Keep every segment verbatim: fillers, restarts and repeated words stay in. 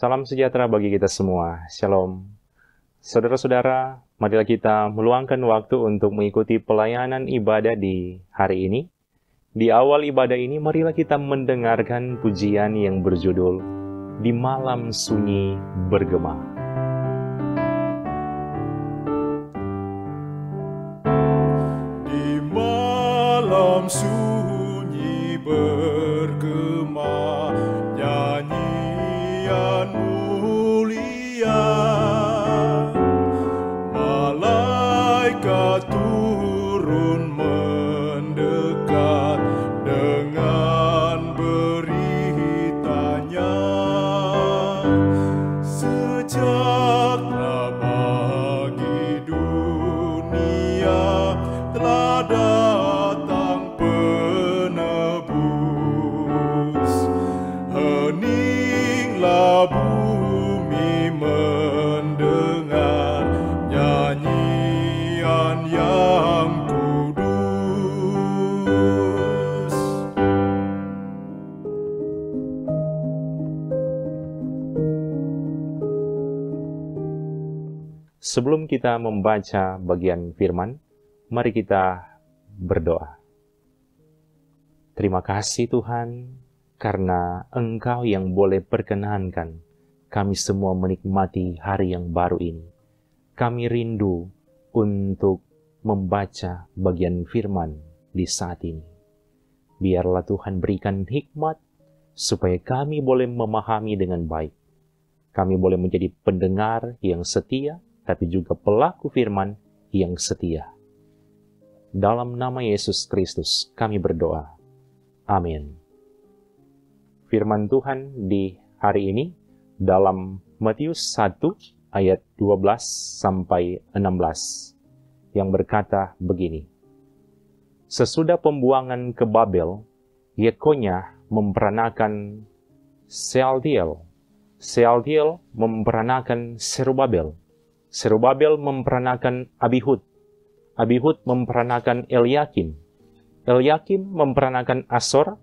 Salam sejahtera bagi kita semua. Shalom. Saudara-saudara, marilah kita meluangkan waktu untuk mengikuti pelayanan ibadah di hari ini. Di awal ibadah ini, marilah kita mendengarkan pujian yang berjudul Di Malam Sunyi Bergema. Sunyi bergema, nyanyian mulia, malaikat turun mendekat dengan beritanya, sejahtera bagi dunia telah datang. Bumi mendengar nyanyian yang kudus. Sebelum kita membaca bagian firman, mari kita berdoa. Terima kasih Tuhan, karena Engkau yang boleh perkenankan kami semua menikmati hari yang baru ini. Kami rindu untuk membaca bagian firman di saat ini. Biarlah Tuhan berikan hikmat supaya kami boleh memahami dengan baik. Kami boleh menjadi pendengar yang setia, tapi juga pelaku firman yang setia. Dalam nama Yesus Kristus kami berdoa. Amin. Firman Tuhan di hari ini dalam Matius satu ayat dua belas sampai enam belas yang berkata begini. Sesudah pembuangan ke Babel, Yekonya memperanakan Sealtiel, Sealtiel memperanakan Serubabel, Serubabel memperanakan Abihud, Abihud memperanakan Eliakim, Eliakim memperanakan Asor,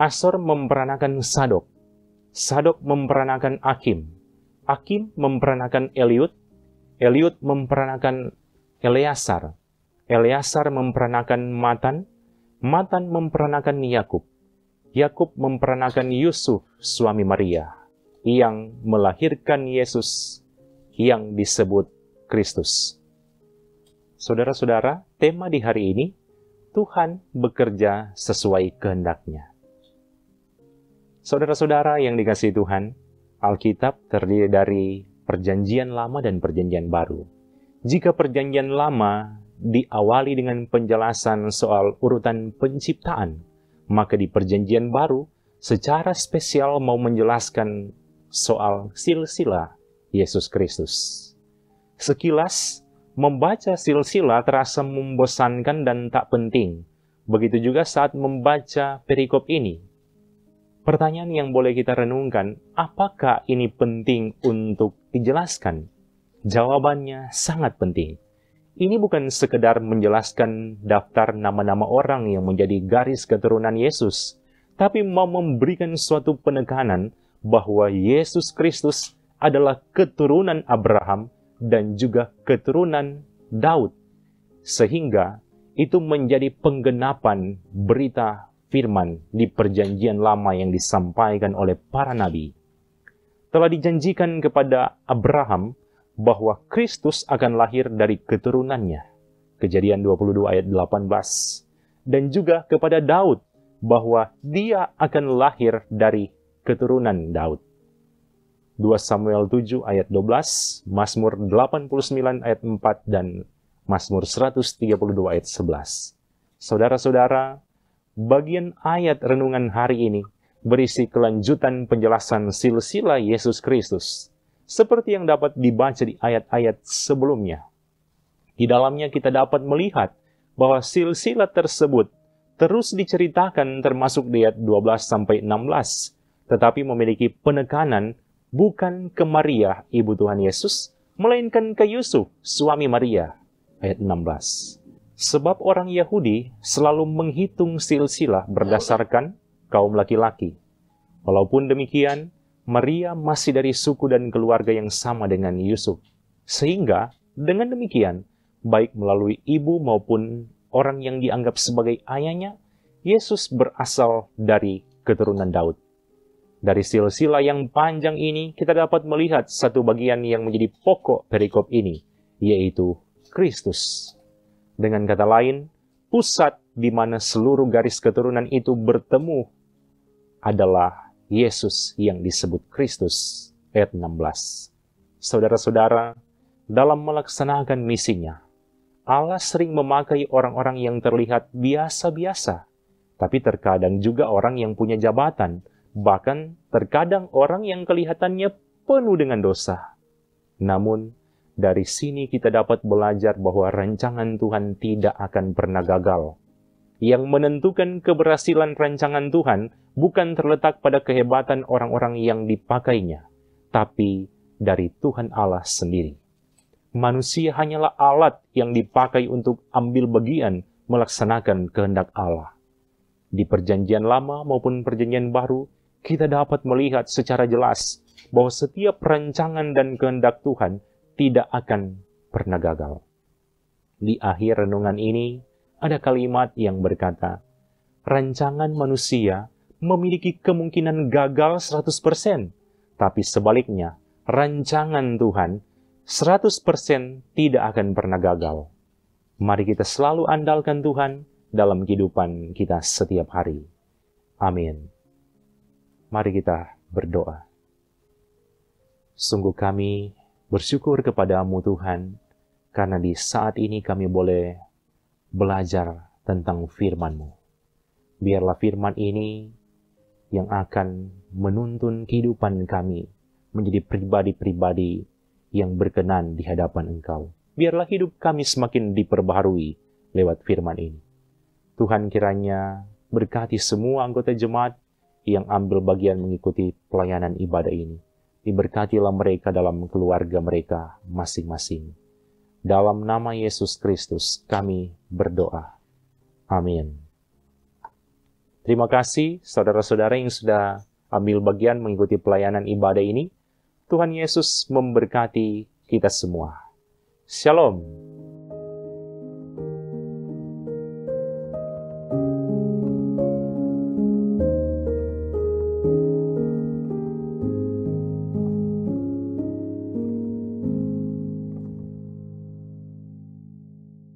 Asor memperanakan Sadok, Sadok memperanakan Akim, Akim memperanakan Eliud, Eliud memperanakan Eleasar, Eleasar memperanakan Matan, Matan memperanakan Yakub, Yakub memperanakan Yusuf suami Maria, yang melahirkan Yesus yang disebut Kristus. Saudara-saudara, tema di hari ini, Tuhan bekerja sesuai kehendak-Nya. Saudara-saudara yang dikasihi Tuhan, Alkitab terdiri dari perjanjian lama dan perjanjian baru. Jika perjanjian lama diawali dengan penjelasan soal urutan penciptaan, maka di perjanjian baru secara spesial mau menjelaskan soal silsilah Yesus Kristus. Sekilas, membaca silsilah terasa membosankan dan tak penting. Begitu juga saat membaca perikop ini. Pertanyaan yang boleh kita renungkan, apakah ini penting untuk dijelaskan? Jawabannya sangat penting. Ini bukan sekedar menjelaskan daftar nama-nama orang yang menjadi garis keturunan Yesus, tapi mau memberikan suatu penekanan bahwa Yesus Kristus adalah keturunan Abraham dan juga keturunan Daud. Sehingga itu menjadi penggenapan berita firman di perjanjian lama yang disampaikan oleh para nabi. Telah dijanjikan kepada Abraham bahwa Kristus akan lahir dari keturunannya. Kejadian dua puluh dua ayat delapan belas. Dan juga kepada Daud bahwa dia akan lahir dari keturunan Daud. dua Samuel tujuh ayat dua belas, Mazmur delapan puluh sembilan ayat empat, dan Mazmur seratus tiga puluh dua ayat sebelas. Saudara-saudara, bagian ayat renungan hari ini berisi kelanjutan penjelasan silsilah Yesus Kristus, seperti yang dapat dibaca di ayat-ayat sebelumnya. Di dalamnya kita dapat melihat bahwa silsilah tersebut terus diceritakan termasuk di ayat dua belas sampai enam belas, tetapi memiliki penekanan bukan ke Maria, ibu Tuhan Yesus, melainkan ke Yusuf, suami Maria, ayat enam belas. Sebab orang Yahudi selalu menghitung silsilah berdasarkan kaum laki-laki. Walaupun demikian, Maria masih dari suku dan keluarga yang sama dengan Yusuf. Sehingga, dengan demikian, baik melalui ibu maupun orang yang dianggap sebagai ayahnya, Yesus berasal dari keturunan Daud. Dari silsilah yang panjang ini, kita dapat melihat satu bagian yang menjadi pokok perikop ini, yaitu Kristus. Dengan kata lain, pusat di mana seluruh garis keturunan itu bertemu adalah Yesus yang disebut Kristus. Ayat enam belas. Saudara-saudara, dalam melaksanakan misinya, Allah sering memakai orang-orang yang terlihat biasa-biasa, tapi terkadang juga orang yang punya jabatan, bahkan terkadang orang yang kelihatannya penuh dengan dosa. Namun, dari sini kita dapat belajar bahwa rancangan Tuhan tidak akan pernah gagal. Yang menentukan keberhasilan rancangan Tuhan bukan terletak pada kehebatan orang-orang yang dipakainya, tapi dari Tuhan Allah sendiri. Manusia hanyalah alat yang dipakai untuk ambil bagian melaksanakan kehendak Allah. Di Perjanjian Lama maupun Perjanjian Baru, kita dapat melihat secara jelas bahwa setiap rancangan dan kehendak Tuhan tidak akan pernah gagal. Di akhir renungan ini, ada kalimat yang berkata, rancangan manusia memiliki kemungkinan gagal seratus persen, tapi sebaliknya, rancangan Tuhan seratus persen tidak akan pernah gagal. Mari kita selalu andalkan Tuhan dalam kehidupan kita setiap hari. Amin. Mari kita berdoa. Sungguh kami bersyukur kepada-Mu Tuhan, karena di saat ini kami boleh belajar tentang firman-Mu. Biarlah firman ini yang akan menuntun kehidupan kami menjadi pribadi-pribadi yang berkenan di hadapan Engkau. Biarlah hidup kami semakin diperbaharui lewat firman ini. Tuhan kiranya berkati semua anggota jemaat yang ambil bagian mengikuti pelayanan ibadah ini. Diberkatilah mereka dalam keluarga mereka masing-masing. Dalam nama Yesus Kristus kami berdoa. Amin. Terima kasih saudara-saudara yang sudah ambil bagian mengikuti pelayanan ibadah ini. Tuhan Yesus memberkati kita semua. Shalom.